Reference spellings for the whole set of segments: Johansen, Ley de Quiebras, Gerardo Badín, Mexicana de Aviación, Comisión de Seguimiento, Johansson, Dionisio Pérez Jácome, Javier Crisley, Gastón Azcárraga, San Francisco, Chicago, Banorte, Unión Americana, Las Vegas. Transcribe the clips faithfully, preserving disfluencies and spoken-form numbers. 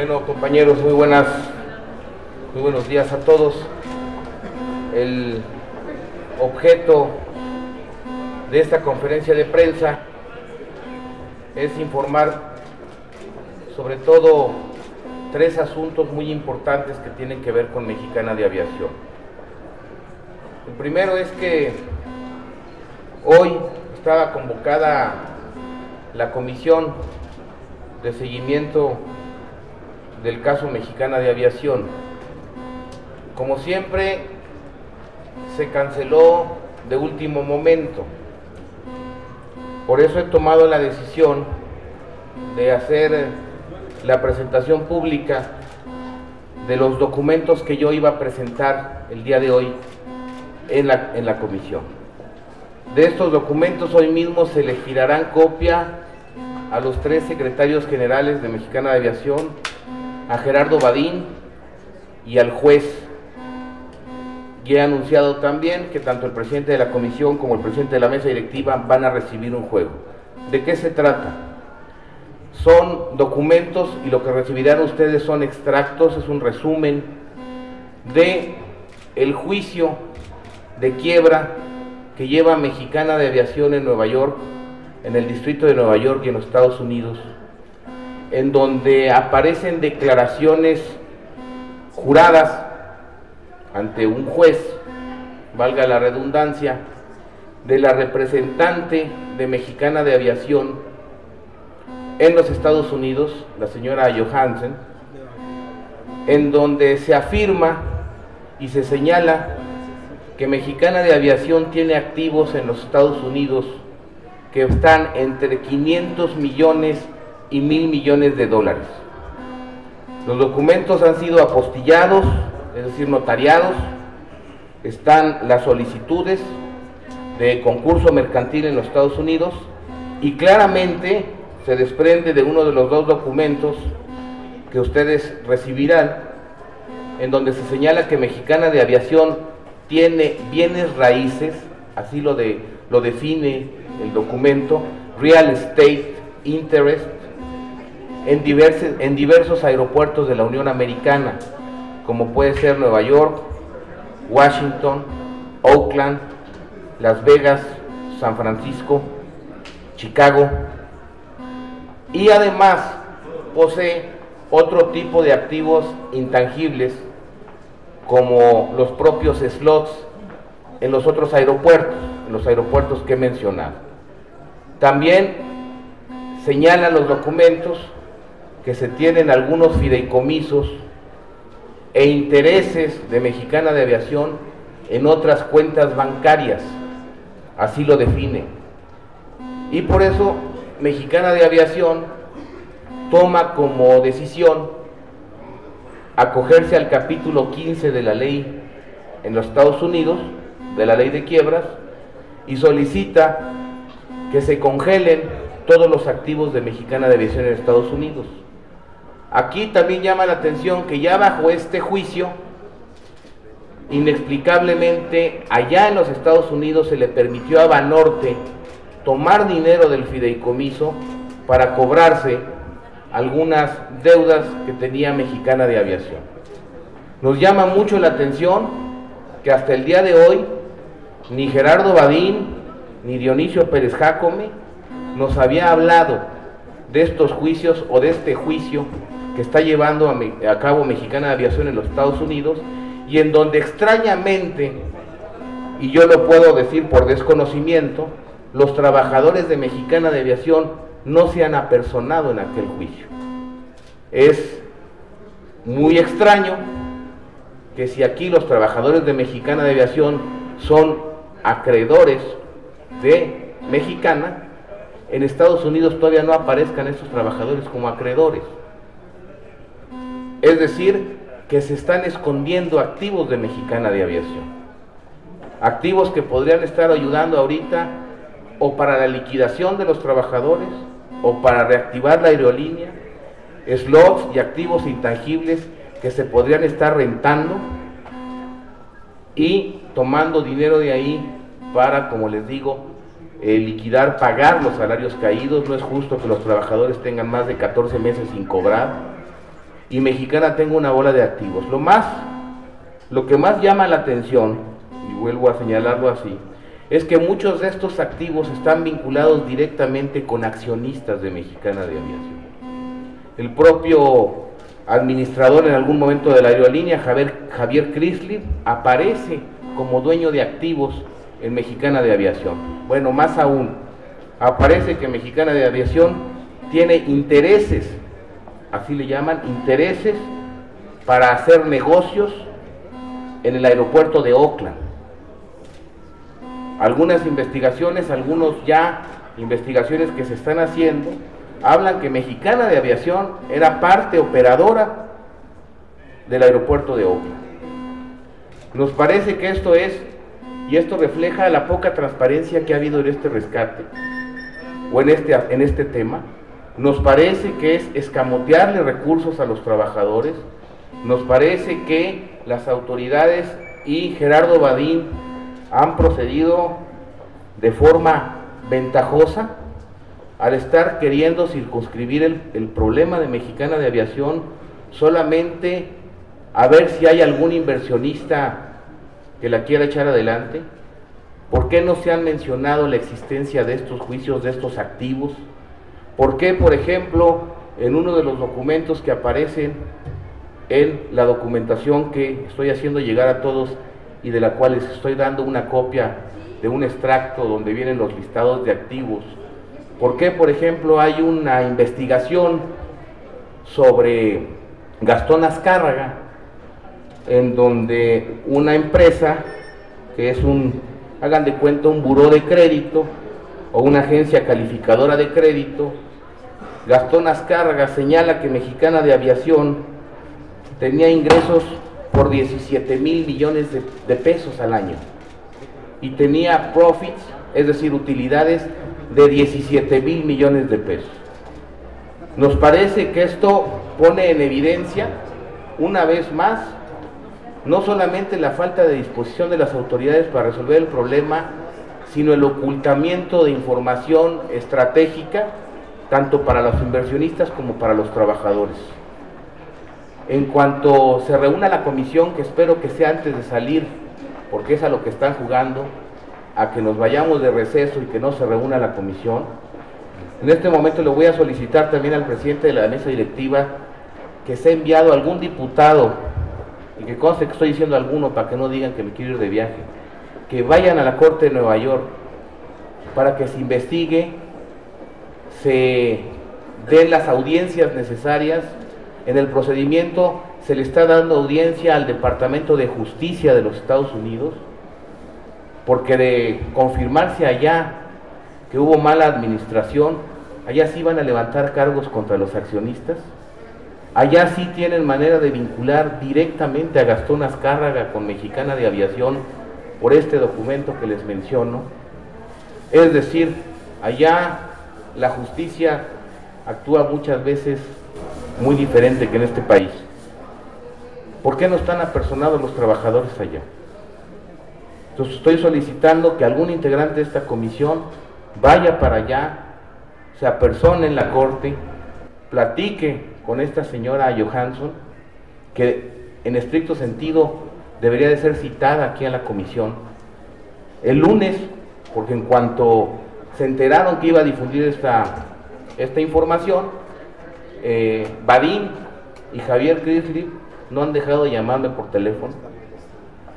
Bueno, compañeros, muy buenas, muy buenos días a todos. El objeto de esta conferencia de prensa es informar sobre todo tres asuntos muy importantes que tienen que ver con Mexicana de Aviación. El primero es que hoy estaba convocada la comisión de seguimiento del caso Mexicana de Aviación. Como siempre, se canceló de último momento. Por eso he tomado la decisión de hacer la presentación pública de los documentos que yo iba a presentar el día de hoy en la, en la comisión. De estos documentos hoy mismo se les girarán copia a los tres secretarios generales de Mexicana de Aviación, a Gerardo Badín y al juez. Y he anunciado también que tanto el presidente de la comisión como el presidente de la mesa directiva van a recibir un juego. ¿De qué se trata? Son documentos, y lo que recibirán ustedes son extractos, es un resumen de el juicio de quiebra que lleva Mexicana de Aviación en Nueva York, en el distrito de Nueva York y en los Estados Unidos, en donde aparecen declaraciones juradas ante un juez, valga la redundancia, de la representante de Mexicana de Aviación en los Estados Unidos, la señora Johansen, en donde se afirma y se señala que Mexicana de Aviación tiene activos en los Estados Unidos que están entre quinientos millones y mil millones de dólares. Los documentos han sido apostillados, es decir, notariados. Están las solicitudes de concurso mercantil en los Estados Unidos y claramente se desprende de uno de los dos documentos que ustedes recibirán, en donde se señala que Mexicana de Aviación tiene bienes raíces, así lo, de, lo define el documento, real estate interest, en diversos, en diversos aeropuertos de la Unión Americana, como puede ser Nueva York, Washington, Oakland, Las Vegas, San Francisco, Chicago, y además posee otro tipo de activos intangibles como los propios slots en los otros aeropuertos, en los aeropuertos que he mencionado. También señalan los documentos que se tienen algunos fideicomisos e intereses de Mexicana de Aviación en otras cuentas bancarias, así lo define. Y por eso Mexicana de Aviación toma como decisión acogerse al capítulo quince de la ley en los Estados Unidos, de la ley de quiebras, y solicita que se congelen todos los activos de Mexicana de Aviación en Estados Unidos. Aquí también llama la atención que ya bajo este juicio, inexplicablemente, allá en los Estados Unidos se le permitió a Banorte tomar dinero del fideicomiso para cobrarse algunas deudas que tenía Mexicana de Aviación. Nos llama mucho la atención que hasta el día de hoy ni Gerardo Badín ni Dionisio Pérez Jácome nos había hablado de estos juicios o de este juicio que está llevando a, a cabo Mexicana de Aviación en los Estados Unidos, y en donde extrañamente, y yo lo puedo decir por desconocimiento, los trabajadores de Mexicana de Aviación no se han apersonado en aquel juicio. Es muy extraño que si aquí los trabajadores de Mexicana de Aviación son acreedores de Mexicana, en Estados Unidos todavía no aparezcan estos trabajadores como acreedores. Es decir, que se están escondiendo activos de Mexicana de Aviación. Activos que podrían estar ayudando ahorita o para la liquidación de los trabajadores o para reactivar la aerolínea, slots y activos intangibles que se podrían estar rentando y tomando dinero de ahí para, como les digo, eh, liquidar, pagar los salarios caídos. No es justo que los trabajadores tengan más de catorce meses sin cobrar. y Mexicana tenga una bola de activos. Lo más, lo que más llama la atención, y vuelvo a señalarlo así, es que muchos de estos activos están vinculados directamente con accionistas de Mexicana de Aviación. El propio administrador en algún momento de la aerolínea, Javier, Javier Crisley, aparece como dueño de activos en Mexicana de Aviación. Bueno, más aún, aparece que Mexicana de Aviación tiene intereses, así le llaman, intereses para hacer negocios en el aeropuerto de Oakland. Algunas investigaciones, algunos ya investigaciones que se están haciendo, hablan que Mexicana de Aviación era parte operadora del aeropuerto de Oakland. Nos parece que esto es, y esto refleja la poca transparencia que ha habido en este rescate, o en este, en este tema, nos parece que es escamotearle recursos a los trabajadores, nos parece que las autoridades y Gerardo Badín han procedido de forma ventajosa al estar queriendo circunscribir el, el problema de Mexicana de Aviación solamente a ver si hay algún inversionista que la quiera echar adelante. ¿Por qué no se han mencionado la existencia de estos juicios, de estos activos? ¿Por qué, por ejemplo, en uno de los documentos que aparecen en la documentación que estoy haciendo llegar a todos y de la cual les estoy dando una copia de un extracto donde vienen los listados de activos, por qué, por ejemplo, hay una investigación sobre Gastón Azcárraga, en donde una empresa, que es un, hagan de cuenta, un buró de crédito o una agencia calificadora de crédito, Gastón Azcárraga señala que Mexicana de Aviación tenía ingresos por diecisiete mil millones de, de pesos al año y tenía profits, es decir, utilidades de diecisiete mil millones de pesos. Nos parece que esto pone en evidencia, una vez más, no solamente la falta de disposición de las autoridades para resolver el problema, sino el ocultamiento de información estratégica, tanto para los inversionistas como para los trabajadores. En cuanto se reúna la comisión, que espero que sea antes de salir, porque es a lo que están jugando, a que nos vayamos de receso y que no se reúna la comisión. En este momento le voy a solicitar también al presidente de la mesa directiva que sea enviado algún diputado, y que conste que estoy diciendo alguno para que no digan que me quiero ir de viaje, que vayan a la Corte de Nueva York para que se investigue, se den las audiencias necesarias. En el procedimiento se le está dando audiencia al Departamento de Justicia de los Estados Unidos, porque de confirmarse allá que hubo mala administración, allá sí van a levantar cargos contra los accionistas, allá sí tienen manera de vincular directamente a Gastón Azcárraga con Mexicana de Aviación por este documento que les menciono. Es decir, allá la justicia actúa muchas veces muy diferente que en este país. ¿Por qué no están apersonados los trabajadores allá? Entonces estoy solicitando que algún integrante de esta comisión vaya para allá, se apersone en la corte, platique con esta señora Johansson, que en estricto sentido debería de ser citada aquí a la comisión el lunes, porque en cuanto se enteraron que iba a difundir esta, esta información, eh, Badín y Javier Crisley no han dejado de llamarme por teléfono.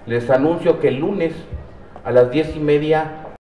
Les anuncio que el lunes a las diez y media